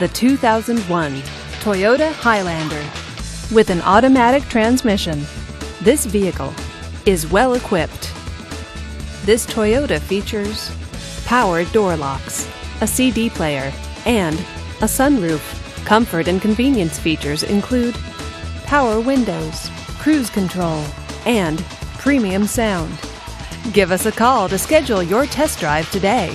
the 2001 Toyota Highlander. With an automatic transmission, this vehicle is well equipped. This Toyota features power door locks, a CD player, and a sunroof. Comfort and convenience features include power windows, cruise control, and premium sound. Give us a call to schedule your test drive today.